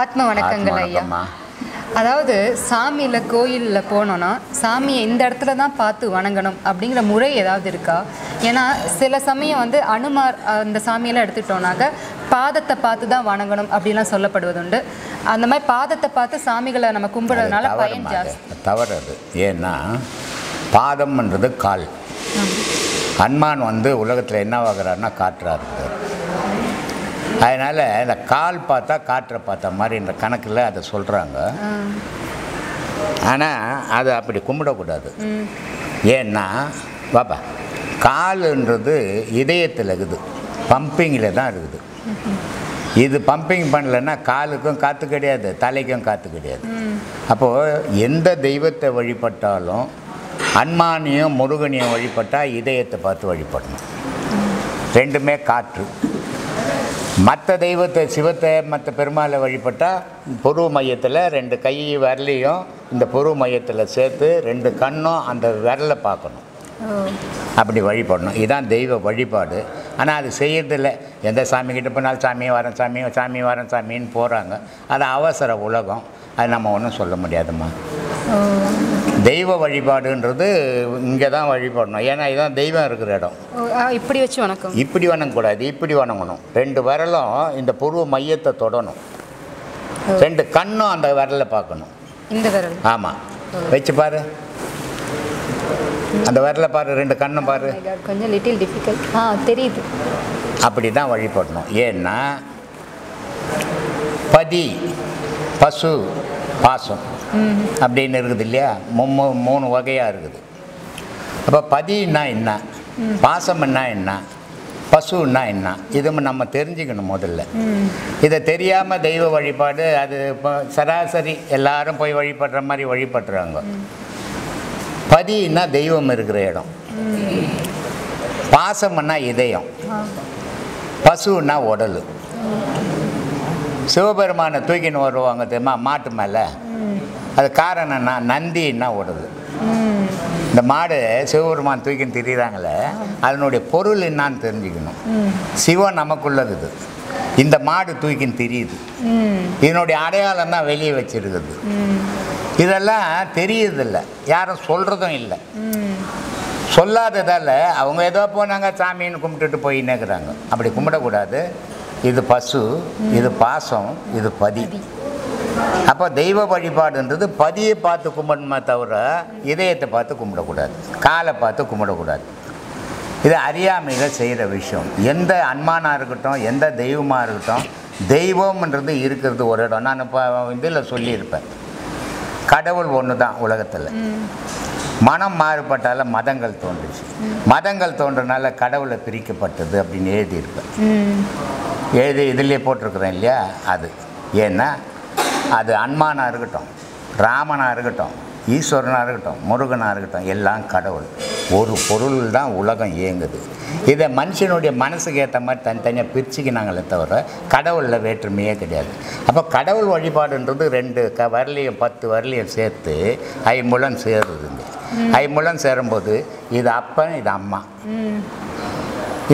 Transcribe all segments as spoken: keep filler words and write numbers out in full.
ஆத்ம வணக்கங்கள் ஐயா. அதாவது சாமியில் கோயிலில் போனோன்னா சாமியை இந்த இடத்துல தான் பார்த்து வணங்கணும் அப்படிங்கிற முறை ஏதாவது இருக்கா? ஏன்னா சில சமயம் வந்து அனுமார் அந்த சாமியெல்லாம் எடுத்துக்கிட்டோம்னாக்க பாதத்தை பார்த்து தான் வணங்கணும் அப்படின்லாம் சொல்லப்படுவதுண்டு. அந்த மாதிரி பாதத்தை பார்த்து சாமிகளை நம்ம கும்பிட்றதுனால பயன் ஜாஸ்தி தவறது. ஏன்னா பாதம்ன்றது கால். அனுமான் வந்து உலகத்தில் என்னவாகிறாருன்னா காற்றார். அதனால் இந்த கால் பார்த்தா காற்றை பார்த்தா மாதிரி இந்த கணக்கில் அதை சொல்கிறாங்க. ஆனால் அதை அப்படி கும்பிடக்கூடாது. ஏன்னா பாப்பா காலுன்றது இதயத்தில் இருக்குது, பம்பிங்கில் தான் இருக்குது. இது பம்பிங் பண்ணலைன்னா காலுக்கும் காற்று கிடையாது, தலைக்கும் காற்று கிடையாது. அப்போது எந்த தெய்வத்தை வழிபட்டாலும் அன்மானியம் முருகனியம் வழிபட்டால் இதயத்தை பார்த்து வழிபடணும். ரெண்டுமே காற்று. மற்ற தெய்வத்தை சிவத்தை மற்ற பெருமாளை வழிபட்டால் பொருள் மையத்தில் ரெண்டு கை விரலையும் இந்த பொருள் மையத்தில் சேர்த்து ரெண்டு கண்ணும் அந்த விரலை பார்க்கணும், அப்படி வழிபடணும். இதுதான் தெய்வ வழிபாடு. ஆனால் அது செய்யறதில்லை. எந்த சாமிக்கிட்ட போனாலும் சாமியை வரேன் சாமி சாமி வரேன் சாமின்னு போகிறாங்க. அது அவசர உலகம், அது நம்ம ஒன்றும் சொல்ல முடியாதுமா. தெய்வ வழிபாடுன்றது இங்கே தான் வழிபடணும். ஏன்னா இதுதான் தெய்வம் இருக்கிற இடம். இப்படி வச்சு வணக்கம் இப்படி வணங்கக்கூடாது, இப்படி வணங்கணும். ரெண்டு விரலும் இந்த பூர்வ மையத்தை தொடணும், ரெண்டு கண்ணும் அந்த விரலை பார்க்கணும். இந்த விரல் ஆமாம் வச்சு பாரு, அந்த விரலை பாரு, ரெண்டு கண்ணும் பாரு. கொஞ்சம் லிட்டில் டிஃபிகல்ட் ஆ தெரியுது. அப்படி தான் வழிபடணும். ஏன்னா பதி பசு பாசம் அப்படின்னு இருக்குது இல்லையா, மூணு மூணு வகையாக இருக்குது. அப்போ பதினா என்ன, பாசம்னா என்ன, பசுன்னா என்ன, இது நம்ம தெரிஞ்சுக்கணும் முதல்ல. இதை தெரியாமல் தெய்வ வழிபாடு அது இப்போ சராசரி எல்லாரும் போய் வழிபடுற மாதிரி வழிபடுறாங்க. பதினா தெய்வம் இருக்கிற இடம், பாசம்னா இதயம், பசுன்னா உடல். சிவபெருமானை தூக்கின்னு வருவாங்க தெரியுமா மாட்டு மேலே. அது காரணம்னா நந்தின்னா ஓடுது. இந்த மாடு சிவபெருமான் தூக்கின்னு திரியிறாங்களே அதனுடைய பொருள் என்னான்னு தெரிஞ்சுக்கணும். சிவன் நமக்குள்ளது, இந்த மாடு தூக்கின்னு திரியுது, இதனுடைய அடையாளம் தான் வெளியே வச்சிருக்குது. இதெல்லாம் தெரியுதில்லை, யாரும் சொல்கிறதும் இல்லை. சொல்லாததால் அவங்க ஏதோ போனாங்க சாமின்னு கும்பிட்டுட்டு போயின்னுக்குறாங்க. அப்படி கும்பிடக்கூடாது. இது பசு, இது பாசம், இது பதி. அப்போ தெய்வ வழிபாடுன்றது பதியை பார்த்து கும்பிடணுமே தவிர இதயத்தை பார்த்து கும்பிடக்கூடாது, காலை பார்த்து கும்பிடக்கூடாது. இது அறியாமையில் செய்கிற விஷயம். எந்த அன்மானாக இருக்கட்டும், எந்த தெய்வமாக இருக்கட்டும், தெய்வம்ன்றது இருக்கிறது ஒரு இடம். நான் இப்போ இதில் சொல்லியிருப்பேன், கடவுள் ஒன்று தான் உலகத்தில். மனம் மாறுபட்டால மதங்கள் தோன்றுச்சு, மதங்கள் தோன்றனால கடவுளை பிரிக்கப்பட்டது அப்படின்னு எழுதியிருப்பேன். எழுதி இதிலே போட்டிருக்கிறேன் இல்லையா. அது ஏன்னா அது அன்மானாக இருக்கட்டும், ராமனாக இருக்கட்டும், ஈஸ்வரனாக இருக்கட்டும், முருகனாக இருக்கட்டும், எல்லாம் கடவுள். ஒரு பொருள் தான் உலகம் இயங்குது. இதை மனுஷனுடைய மனசுக்கு ஏற்ற மாதிரி தனித்தனியாக பிரிச்சுக்கினாங்களே தவிர கடவுளில் வேற்றுமையே கிடையாது. அப்போ கடவுள் வழிபாடுன்றது ரெண்டு க வரலையும் பத்து வரலையும் சேர்த்து ஐம்புலம் சேருதுங்க. ஐம்புலம் சேரும்போது இது அப்பன் இது அம்மா,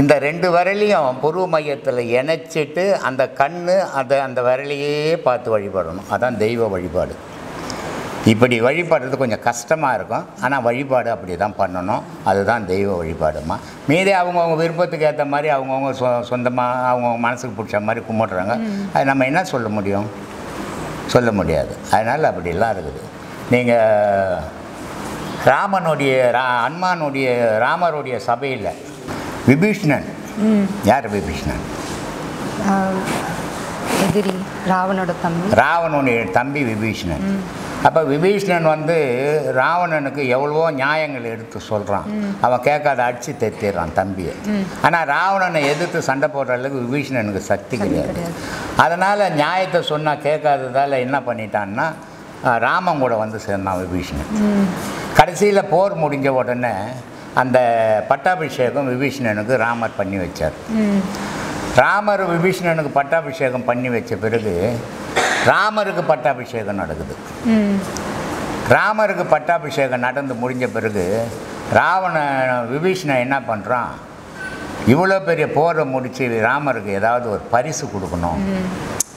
இந்த ரெண்டு விரலையும் பூர்வ மையத்தில் இணைச்சிட்டு அந்த கண் அதை அந்த விரலையே பார்த்து வழிபடணும். அதான் தெய்வ வழிபாடு. இப்படி வழிபாடுறது கொஞ்சம் கஷ்டமாக இருக்கும், ஆனால் வழிபாடு அப்படி தான் பண்ணணும். அதுதான் தெய்வ வழிபாடுமா. மீதி அவங்கவுங்க விருப்பத்துக்கு ஏற்ற மாதிரி அவங்கவுங்க சொ சொந்தமாக அவங்கவுங்க மனசுக்கு பிடிச்ச மாதிரி கும்பிட்றாங்க. அது நம்ம என்ன சொல்ல முடியும், சொல்ல முடியாது. அதனால் அப்படிலாம் இருக்குது. நீங்கள் ராமனுடைய ரா அன்மானுடைய ராமருடைய சபையில் விபீஷ்ணன், யார் விபீஷ்ணன், ராவணோட தம்பி, ராவணனுடைய தம்பி விபீஷ்ணன். அப்போ விபீஷ்ணன் வந்து ராவணனுக்கு எவ்வளவோ நியாயங்கள் எடுத்து சொல்கிறான், அவன் கேட்காத அடித்து தெத்திடுறான் தம்பியை. ஆனால் ராவணனை எதிர்த்து சண்டை போடுற அளவுக்கு விபீஷ்ணனுக்கு சக்தி கிடையாது. அதனால் நியாயத்தை சொன்னால் கேட்காததால் என்ன பண்ணிட்டான்னா ராமன் கூட வந்து சேர்ந்தான் விபீஷ்ணன். கடைசியில் போர் முடிஞ்ச உடனே அந்த பட்டாபிஷேகம் விபீஷ்ணனுக்கு ராமர் பண்ணி வச்சார். ராமர் விபீஷ்ணனுக்கு பட்டாபிஷேகம் பண்ணி வச்ச பிறகு ராமருக்கு பட்டாபிஷேகம் நடக்குது. ராமருக்கு பட்டாபிஷேகம் நடந்து முடிஞ்ச பிறகு ராவண விபீஷ்ணன் என்ன பண்ணுறான், இவ்வளோ பெரிய போரை முடித்து ராமருக்கு ஏதாவது ஒரு பரிசு கொடுக்கணும்,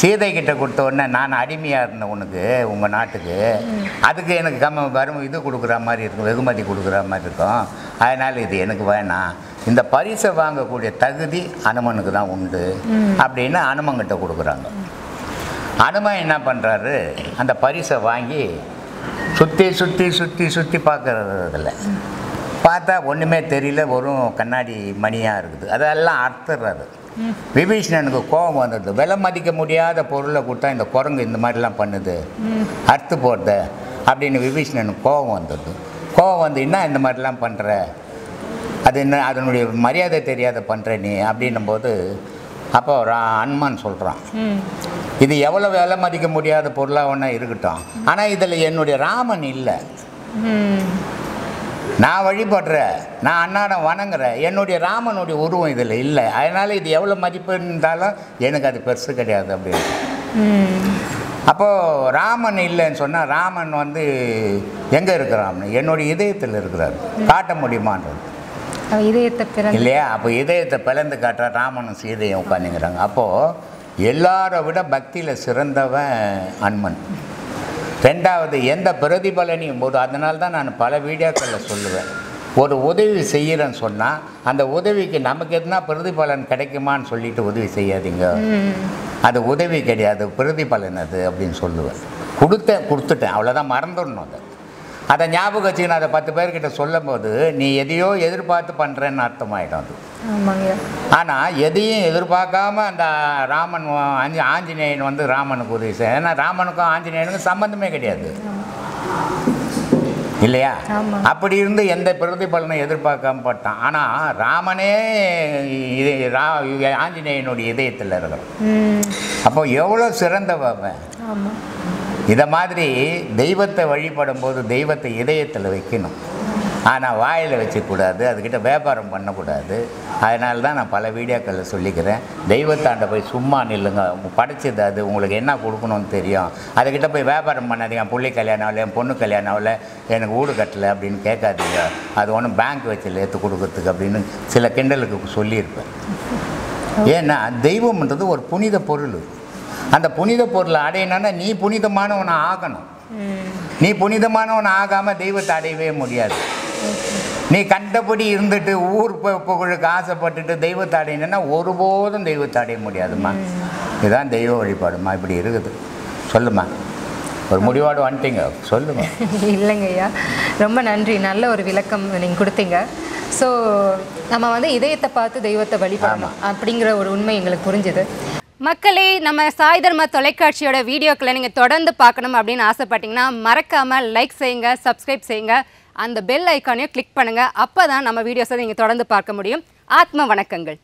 சீதைக்கிட்ட கொடுத்த உடனே நான் அடிமையாக இருந்தேன் உனக்கு, உங்கள் நாட்டுக்கு, அதுக்கு எனக்கு கம்ம வரும் இது கொடுக்குற மாதிரி இருக்கும், வெகுமதி கொடுக்குற மாதிரி இருக்கும், அதனால் இது எனக்கு வேணாம், இந்த பரிசை வாங்கக்கூடிய தகுதி அனுமனுக்கு தான் உண்டு அப்படின்னு அனுமன்கிட்ட கொடுக்குறாங்க. அனுமன் என்ன பண்ணுறாரு, அந்த பரிசை வாங்கி சுற்றி சுற்றி சுற்றி சுற்றி பார்க்குறதில்ல, பார்த்தா ஒன்றுமே தெரியல, வெறும் கண்ணாடி மணியாக இருக்குது, அதெல்லாம் அறுத்துடுறாரு. விபீஷ்ணனுக்கு கோபம் வந்துடுது, விலை மதிக்க முடியாத பொருளை கொடுத்தா இந்த குரங்கு இந்த மாதிரிலாம் பண்ணுது, அறுத்து போடுது அப்படின்னு விபீஷ்ணனுக்கு கோபம் வந்துடுது. கோபம் வந்துன்னா இந்த மாதிரிலாம் பண்ணுற, அது என்ன அதனுடைய மரியாதை தெரியாத பண்ணுற நீ அப்படின்னும்போது அப்போ அனுமன் சொல்கிறான், இது எவ்வளோ விலை மதிக்க முடியாத பொருளாக ஒன்றா இருக்கட்டும், ஆனால் இதில் என்னுடைய ராமன் இல்லை, நான் வழிபடுற, நான் அன்னாடம் வணங்குறேன், என்னுடைய ராமனுடைய உருவம் இதில் இல்லை, அதனால் இது எவ்வளோ மதிப்பு இருந்தாலும் எனக்கு அது பெருசு கிடையாது அப்படின்னு. அப்போது ராமன் இல்லைன்னு சொன்னால் ராமன் வந்து எங்கே இருக்கிறான்னு, என்னுடைய இதயத்தில் இருக்கிறார், காட்ட முடியுமான்றது இதயத்தை இல்லையா. அப்போ இதயத்தை பிளந்து காட்டுற ராமனும் சீதையும் உட்காந்துங்கிறாங்க. அப்போது எல்லாரை விட பக்தியில் சிறந்தவன் அனுமன். ரெண்டாவது எந்த பிரதிபலனையும் போது, அதனால தான் நான் பல வீடியோக்களில் சொல்லுவேன், ஒரு உதவி செய்கிறேன்னு சொன்னால் அந்த உதவிக்கு நமக்கு எதுனா பிரதிபலன் கிடைக்குமான்னு சொல்லிட்டு உதவி செய்யாதீங்க, அது உதவி கிடையாது பிரதிபலன் அது அப்படின்னு சொல்லுவேன். கொடுத்தேன் கொடுத்துட்டேன் அவ்வளோதான், மறந்துடணும் அதை, அதை ஞாபகம் வச்சுக்கணும். அதை பத்து பேர்கிட்ட சொல்லும் போது நீ எதையோ எதிர்பார்த்து பண்ணுறேன்னு அர்த்தமாயிடும் அது. ஆனால் எதையும் எதிர்பார்க்காம அந்த ராமன் ஆஞ்சி ஆஞ்சநேயன் வந்து ராமனுக்கு உதவி செய்ய, ஏன்னா ராமனுக்கும் ஆஞ்சநேயனுக்கும் சம்பந்தமே கிடையாது இல்லையா. அப்படி இருந்து எந்த பிரதிபலனும் எதிர்பார்க்காம பட்டான். ஆனால் ராமனே இது ரா ஆஞ்சநேயனுடைய இதயத்தில் இருக்கிறான். அப்போ எவ்வளோ சிறந்தவன். இதை மாதிரி தெய்வத்தை வழிபடும் போது தெய்வத்தை இதயத்தில் வைக்கணும், ஆனால் வாயில் வச்சுக்கூடாது, அதுக்கிட்ட வியாபாரம் பண்ணக்கூடாது. அதனால தான் நான் பல வீடியோக்களில் சொல்லிக்கிறேன், தெய்வத்தாண்ட போய் சும்மா நில்லுங்க, படைச்சது அது உங்களுக்கு என்ன கொடுக்கணும்னு தெரியும், அதுக்கிட்ட போய் வியாபாரம் பண்ணாதீங்க. என் பிள்ளை கல்யாணம் ஆகலை, என் பொண்ணு கல்யாணம் ஆகலை, எனக்கு வீடு கட்டலை அப்படின்னு கேட்காதீங்க, அது ஒன்றும் பேங்க் வச்சில் ஏற்று கொடுக்கறதுக்கு அப்படின்னு சில கிண்டலுக்கு சொல்லியிருப்பேன். ஏன்னா தெய்வம்ன்றது ஒரு புனித பொருள், அந்த புனித பொருளை அடையணும்னா நீ புனிதமானவனை ஆகணும். நீ புனிதமானவன் ஆகாமல் தெய்வத்தை அடையவே முடியாது. நீ கண்டபடி இருந்துட்டு ஊர் புகழுக்கு ஆசைப்பட்டுட்டு தெய்வத்தை அடையணுன்னா ஒருபோதும் தெய்வத்தை அடைய முடியாதுமா. இதுதான் தெய்வ வழிபாடுமா, இப்படி இருக்குது சொல்லுமா, ஒரு முடிவோடு வந்துட்டீங்க சொல்லுங்க. இல்லைங்கய்யா, ரொம்ப நன்றி, நல்ல ஒரு விளக்கம் நீங்கள் கொடுத்தீங்க. ஸோ நம்ம வந்து இதயத்தை பார்த்து தெய்வத்தை வழிபடணும் அப்படிங்கிற ஒரு உண்மை எங்களுக்கு புரிஞ்சுது. மக்களே, நம்ம சாய் தர்ம தொலைக்காட்சியோட வீடியோக்களை நீங்கள் தொடர்ந்து பார்க்கணும் அப்படின்னு ஆசைப்பட்டீங்கன்னா மறக்காமல் லைக் செய்யுங்க, சப்ஸ்கிரைப் செய்யுங்க, அந்த பெல் ஐக்கானையும் கிளிக் பண்ணுங்கள். அப்போ தான் நம்ம வீடியோஸை நீங்கள் தொடர்ந்து பார்க்க முடியும். ஆத்ம வணக்கங்கள்.